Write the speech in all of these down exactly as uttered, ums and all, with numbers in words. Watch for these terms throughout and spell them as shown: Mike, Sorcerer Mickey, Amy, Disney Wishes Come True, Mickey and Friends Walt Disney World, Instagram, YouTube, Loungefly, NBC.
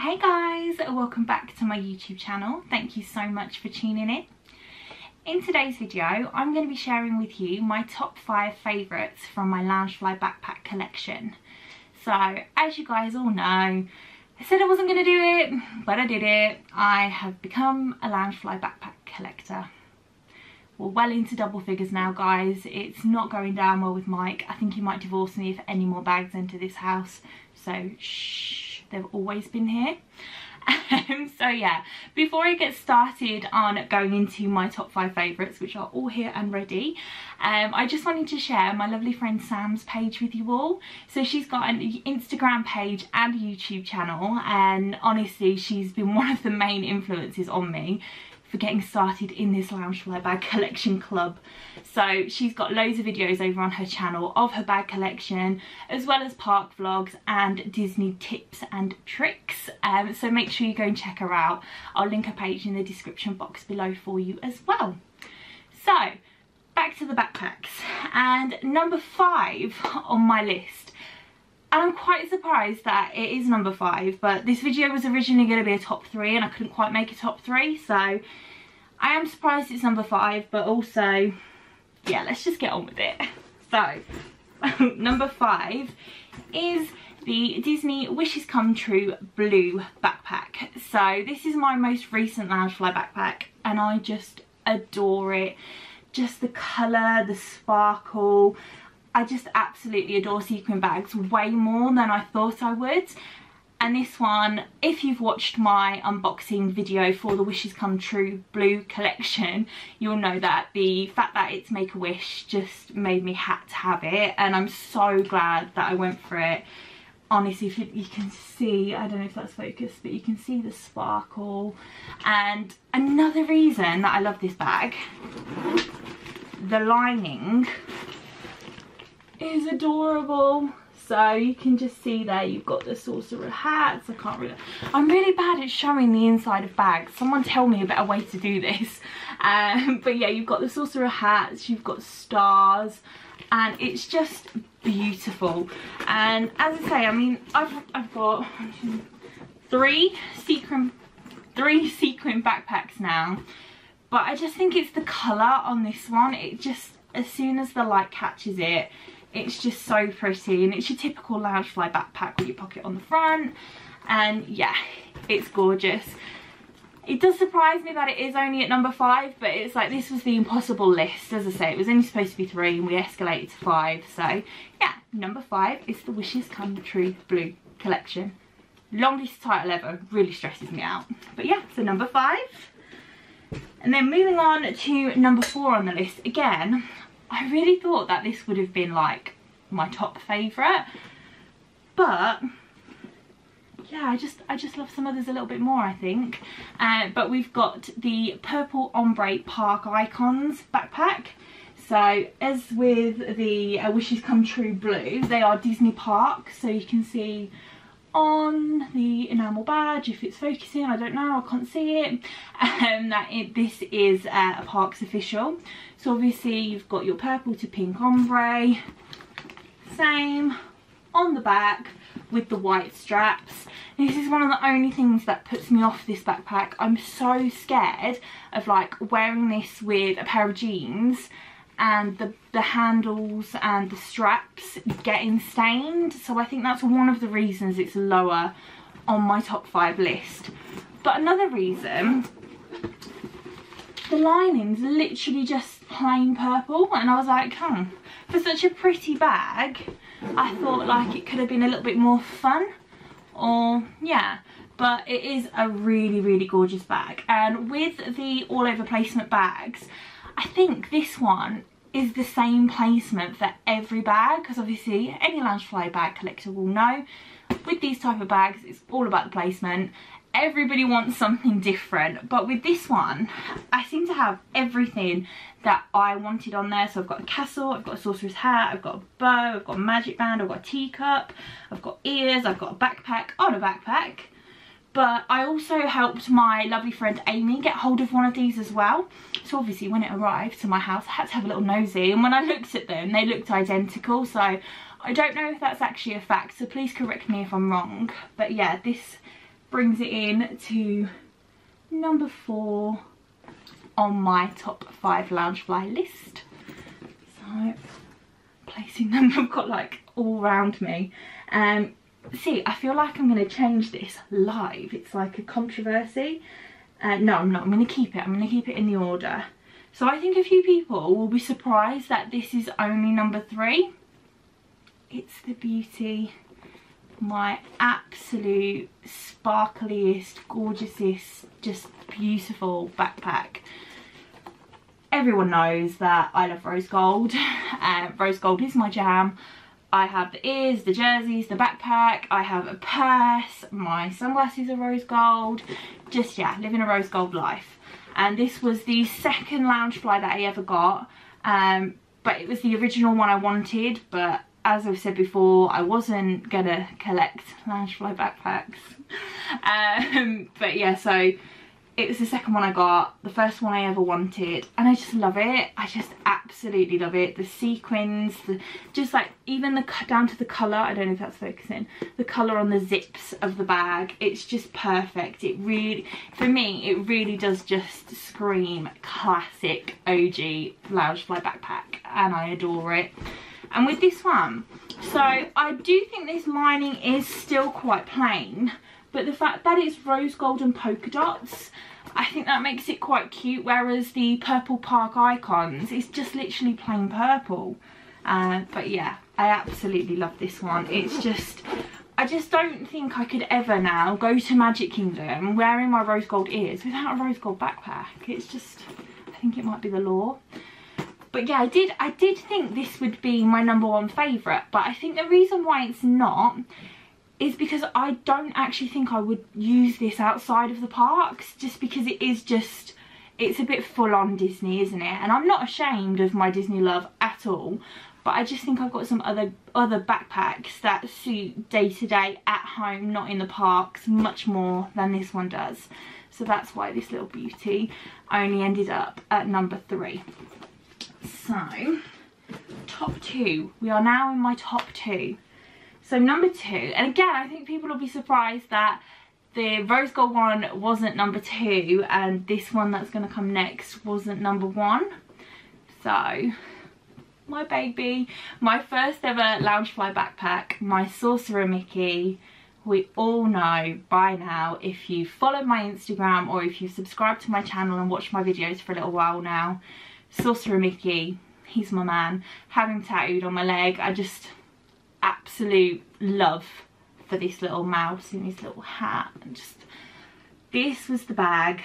Hey guys, welcome back to my YouTube channel. Thank you so much for tuning in. In today's video, I'm going to be sharing with you my top five favourites from my Loungefly backpack collection. So, as you guys all know, I said I wasn't going to do it, but I did it. I have become a Loungefly backpack collector. We're well into double figures now, guys. It's not going down well with Mike. I think he might divorce me if any more bags enter this house. So, shh. They've always been here. Um, so yeah, before I get started on going into my top five favourites, which are all here and ready, um, I just wanted to share my lovely friend Sam's page with you all. So she's got an Instagram page and a YouTube channel, and honestly she's been one of the main influences on me for getting started in this Loungefly bag collection club. So she's got loads of videos over on her channel of her bag collection, as well as park vlogs and Disney tips and tricks. Um, so make sure you go and check her out. I'll link her page in the description box below for you as well. So back to the backpacks, and number five on my list. And I'm quite surprised that it is number five, but this video was originally going to be a top three and I couldn't quite make a top three, so I am surprised it's number five, but also, yeah, let's just get on with it. So, number five is the Disney Wishes Come True blue backpack. So this is my most recent Loungefly backpack and I just adore it. Just the colour, the sparkle. I just absolutely adore sequin bags way more than I thought I would. And this one, if you've watched my unboxing video for the Wishes Come True blue collection, you'll know that the fact that it's Make-A-Wish just made me had to have it, and I'm so glad that I went for it. Honestly, if you, you can see, I don't know if that's focused, but you can see the sparkle. And another reason that I love this bag, the lining is adorable. So you can just see there, you've got the sorcerer hats. I can't really, I'm really bad at showing the inside of bags. Someone tell me a better way to do this. Um, but yeah, you've got the sorcerer hats, you've got stars, and it's just beautiful. And as I say, I mean, I've, I've got three sequin, three sequin backpacks now, but I just think it's the colour on this one. It just, as soon as the light catches it, it's just so pretty, and it's your typical Loungefly backpack with your pocket on the front, and yeah, it's gorgeous. It does surprise me that it is only at number five, but it's like, this was the impossible list. As I say, it was only supposed to be three and we escalated to five, so yeah, number five is the Wishes Come True blue collection. Longest title ever, really stresses me out, but yeah, so number five. And then moving on to number four on the list. Again, I really thought that this would have been like my top favourite, but yeah, I just I just love some others a little bit more, I think. Uh, but we've got the purple ombre park icons backpack. So as with the uh, Wishes Come True blue, they are Disney parks. So you can see on the enamel badge, if it's focusing, I don't know, I can't see it, um, that it, this is uh, a parks official. So obviously you've got your purple to pink ombre, same on the back with the white straps. This is one of the only things that puts me off this backpack. I'm so scared of like wearing this with a pair of jeans and the, the handles and the straps getting stained. So I think that's one of the reasons it's lower on my top five list. But another reason, the lining's literally just plain purple, and I was like, hmm, for such a pretty bag, I thought like it could have been a little bit more fun, or yeah. But it is a really, really gorgeous bag. And with the all over placement bags, I think this one is the same placement for every bag, because obviously any Loungefly bag collector will know with these type of bags it's all about the placement. Everybody wants something different, but with this one I seem to have everything that I wanted on there. So I've got a castle, I've got a sorcerer's hat, I've got a bow, I've got a magic band, I've got a teacup, I've got ears, I've got a backpack on a backpack. But I also helped my lovely friend Amy get hold of one of these as well. So obviously when it arrived to my house I had to have a little nosy, and when I looked at them they looked identical, so I don't know if that's actually a fact, so please correct me if I'm wrong. But yeah, this brings it in to number four on my top five Loungefly list. So placing them, I've got like all round me. Um, see, I feel like I'm going to change this live. It's like a controversy. Uh, no, I'm not. I'm going to keep it. I'm going to keep it in the order. So I think a few people will be surprised that this is only number three. It's the beauty, my absolute sparkliest, gorgeousest, just beautiful backpack. Everyone knows that I love rose gold. Uh, rose gold is my jam. I have the ears, the jerseys, the backpack. I have a purse. My sunglasses are rose gold. Just, yeah, living a rose gold life. And this was the second Loungefly that I ever got. Um, but it was the original one I wanted. But as I've said before, I wasn't going to collect Loungefly backpacks. Um, but, yeah, so it was the second one I got. The first one I ever wanted. And I just love it. I just absolutely love it. The sequins, the, just like even the down to the colour, I don't know if that's focusing, the colour on the zips of the bag, it's just perfect. It really, for me, it really does just scream classic O G Loungefly backpack, and I adore it. And with this one, so I do think this lining is still quite plain, but the fact that it's rose gold and polka dots, I think that makes it quite cute, whereas the purple park icons, it's just literally plain purple. Uh, but yeah, I absolutely love this one. It's just, I just don't think I could ever now go to Magic Kingdom wearing my rose gold ears without a rose gold backpack. It's just, I think it might be the law. But yeah, I did, I did think this would be my number one favourite, but I think the reason why it's not is because I don't actually think I would use this outside of the parks, just because it is just, it's a bit full on Disney, isn't it? And I'm not ashamed of my Disney love at all, but I just think I've got some other other backpacks that suit day to day at home, not in the parks, much more than this one does. So that's why this little beauty only ended up at number three. So, top two. We are now in my top two. So number two, and again, I think people will be surprised that the rose gold one wasn't number two and this one that's going to come next wasn't number one. So, my baby, my first ever Loungefly backpack, my Sorcerer Mickey. We all know by now, if you follow my Instagram or if you subscribe to my channel and watch my videos for a little while now, Sorcerer Mickey, he's my man. Have him tattooed on my leg. I just absolute love for this little mouse in his little hat, and just this was the bag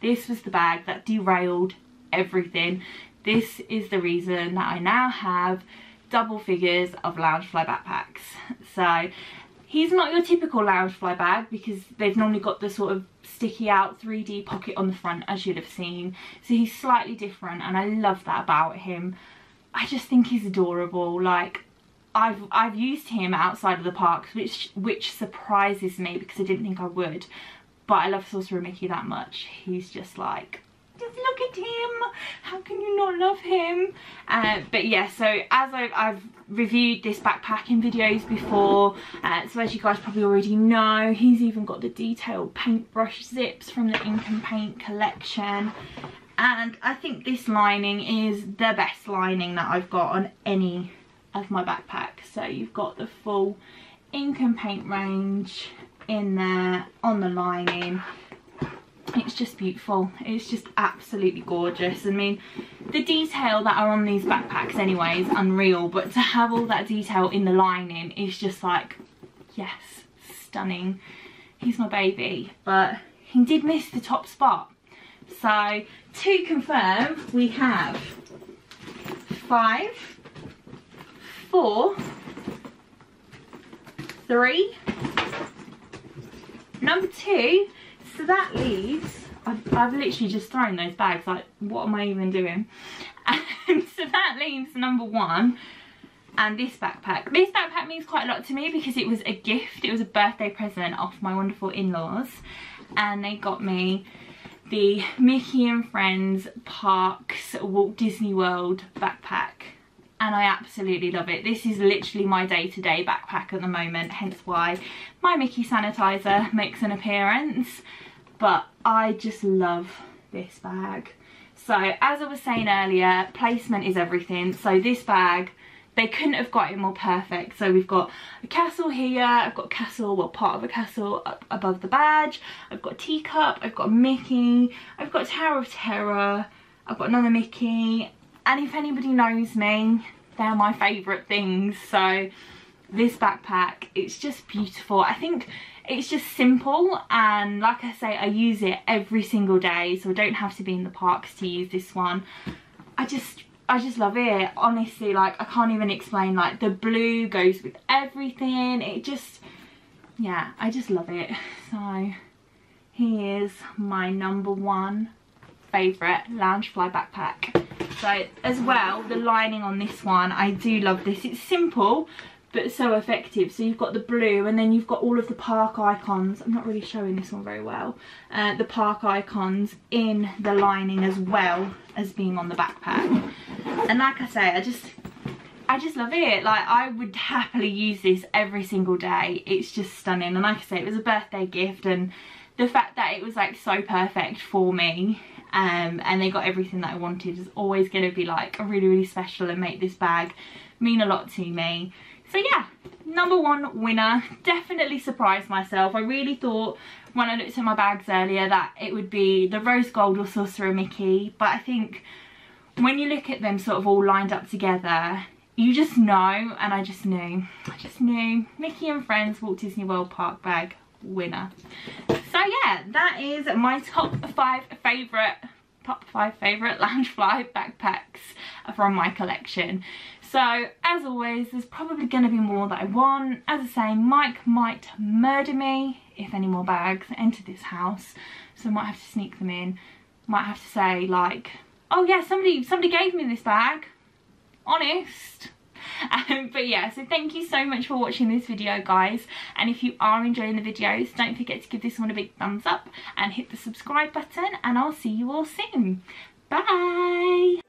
this was the bag that derailed everything. This is the reason that I now have double figures of Loungefly backpacks. So he's not your typical Loungefly bag, because they've normally got the sort of sticky out three D pocket on the front, as you'd have seen. So he's slightly different, and I love that about him. I just think he's adorable. Like, I've, I've used him outside of the parks, which which surprises me because I didn't think I would. But I love Sorcerer Mickey that much. He's just like, just look at him. How can you not love him? Uh, but yeah, so as I've, I've reviewed this backpack in videos before, uh, so as you guys probably already know, he's even got the detailed paintbrush zips from the Ink and Paint collection. And I think this lining is the best lining that I've got on any of my backpack. So you've got the full Ink and Paint range in there on the lining. It's just beautiful. It's just absolutely gorgeous. I mean, the detail that are on these backpacks anyway is unreal, but to have all that detail in the lining is just like, yes, stunning. He's my baby, but he did miss the top spot. So to confirm, we have five, four, three, number two. So that leaves, I've, I've literally just thrown those bags, like what am I even doing? And so that leaves number one and this backpack. This backpack means quite a lot to me because it was a gift. It was a birthday present off my wonderful in-laws, and they got me the Mickey and Friends Parks Walt Disney World backpack. and I absolutely love it. This is literally my day-to-day backpack at the moment, hence why my Mickey sanitizer makes an appearance. But I just love this bag. So as I was saying earlier, placement is everything. So this bag, they couldn't have got it more perfect. So we've got a castle here, I've got a castle, well, part of a castle up above the badge, I've got a teacup, I've got Mickey, I've got Tower of Terror, I've got another Mickey, and if anybody knows me, they're my favourite things. So this backpack, it's just beautiful. I think it's just simple, and like I say, I use it every single day, so I don't have to be in the parks to use this one. I just I just love it, honestly. Like, I can't even explain. Like, the blue goes with everything. It just, yeah, I just love it. So he is my number one favourite Loungefly backpack. So as well, the lining on this one, I do love this. It's simple but so effective. So you've got the blue, and then you've got all of the park icons. I'm not really showing this one very well. Uh, the park icons in the lining, as well as being on the backpack. And like I say, I just, I just love it. Like, I would happily use this every single day. It's just stunning. And like I say, it was a birthday gift, and the fact that it was like so perfect for me, um, and they got everything that I wanted, is always going to be like really, really special and make this bag mean a lot to me. So yeah, number one winner. Definitely surprised myself. I really thought when I looked at my bags earlier that it would be the rose gold or Sorcerer Mickey, but I think when you look at them sort of all lined up together, you just know, and I just knew. I just knew Mickey and Friends Walt Disney World Park bag winner. So yeah, that is my top five favourite, top five favourite Loungefly backpacks from my collection. So, as always, there's probably going to be more that I want. As I say, Mike might murder me if any more bags enter this house. So I might have to sneak them in. Might have to say, like, oh yeah, somebody, somebody gave me this bag. Honest. Um, but yeah, so thank you so much for watching this video, guys. And if you are enjoying the videos, don't forget to give this one a big thumbs up and hit the subscribe button. And I'll see you all soon. Bye!